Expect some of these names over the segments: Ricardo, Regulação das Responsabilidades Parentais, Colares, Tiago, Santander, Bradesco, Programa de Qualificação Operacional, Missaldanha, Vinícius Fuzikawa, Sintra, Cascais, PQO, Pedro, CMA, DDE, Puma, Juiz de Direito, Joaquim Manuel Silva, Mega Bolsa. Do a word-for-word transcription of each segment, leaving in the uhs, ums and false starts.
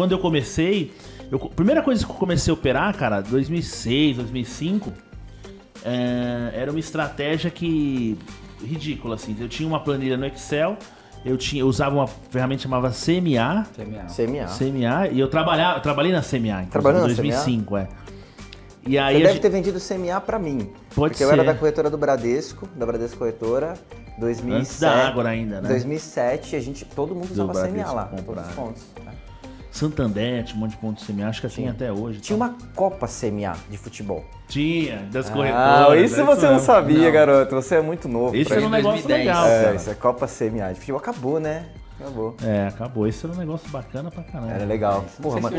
quando eu comecei, eu, primeira coisa que eu comecei a operar, cara, dois mil e seis, dois mil e cinco, é, era uma estratégia que ridícula, assim. Eu tinha uma planilha no Excel, eu tinha, eu usava uma ferramenta que chamava C M A. C M A. C M A. C M A. E eu trabalhava, eu trabalhei na C M A. Trabalhando na dois mil e cinco, C M A? É. E aí você deve gente... ter vendido C M A pra mim. Pode porque ser. Porque eu era da corretora do Bradesco, da Bradesco Corretora, dois mil e sete. Antes da Ágora ainda, né? dois mil e sete, a gente, todo mundo usava C M A lá, comprar. Todos os pontos. Né? Santander, um monte de pontos C M A, acho que assim tinha até hoje. Tinha tá. uma Copa C M A de futebol. Tinha, das corretoras. Ah, isso você não sabia, não. garoto. Você é muito novo. Isso era um negócio legal, é, cara. Isso é Copa C M A de futebol. Acabou, né? Acabou. É, acabou. Isso era um negócio bacana pra caramba. Era legal. Porra, mas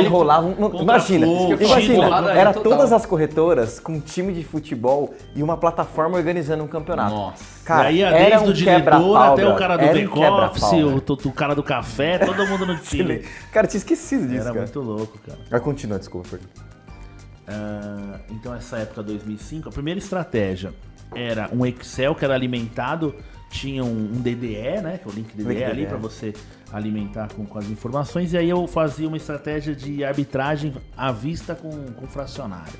enrolavam... Imagina, imagina. Era todas as corretoras com um time de futebol e uma plataforma organizando um campeonato. Nossa. Cara, e aí, era desde um o diretor até o cara do back-office, um o, o cara do café, todo mundo no time. Cara, tinha esquecido disso, Era cara. muito louco, cara. Mas continua, desculpa. Uh, então, essa época, dois mil e cinco, a primeira estratégia era um Excel que era alimentado... Tinha um, um D D E, né? Que é o link D D E, link ali D D E. Pra você alimentar com, com as informações. E aí eu fazia uma estratégia de arbitragem à vista com, com fracionário.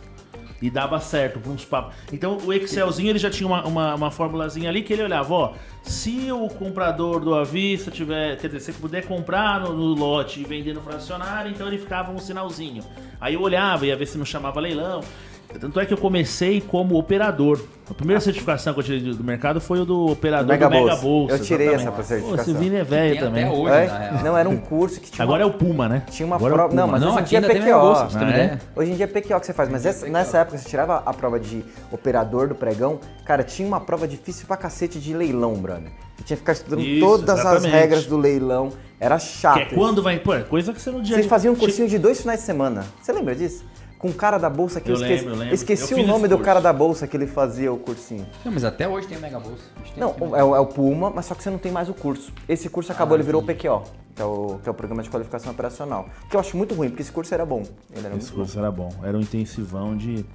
E dava certo para uns papos. Então o Excelzinho ele já tinha uma, uma, uma formulazinha ali que ele olhava, ó, se o comprador do à vista tiver, quer dizer, se puder comprar no, no lote e vender no fracionário, então ele ficava um sinalzinho. Aí eu olhava, ia ver se não chamava leilão. Tanto é que eu comecei como operador. A primeira certificação que eu tirei do mercado foi o do operador Mega do Bolsa. Mega Bolsa. Eu tirei exatamente. essa certificação. Pô, esse Vini é velho também. Até hoje, é? na real. Não, era um curso que tinha... Agora uma... é o Puma, né? Tinha uma Agora prova... É não, mas não, hoje em dia é P Q O. Bolsa, ah, é? Hoje em dia é P Q O que você faz. Mas essa, nessa época você tirava a prova de operador do pregão. Cara, tinha uma prova difícil pra cacete de leilão, brother. Você tinha que ficar estudando isso, todas exatamente. as regras do leilão. Era chato. Que é quando vai... Pô, é coisa que você não... Vocês faziam um cursinho de dois finais de semana. Você lembra disso? Com o cara da bolsa que eu, eu esqueci, lembro, eu lembro. esqueci eu o nome do cara da bolsa que ele fazia o cursinho. Não, mas até hoje tem Mega Bolsa. Tem não, é o, é o Puma, mas só que você não tem mais o curso. Esse curso acabou, ah, ele virou o P Q O, que é o, que é o Programa de Qualificação Operacional. Que eu acho muito ruim, porque esse curso era bom. Ele era esse muito curso bom. era bom, era um intensivão de